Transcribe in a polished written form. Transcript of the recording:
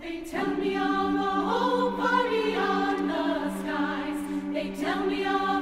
They tell me of the whole party on the skies. They tell me of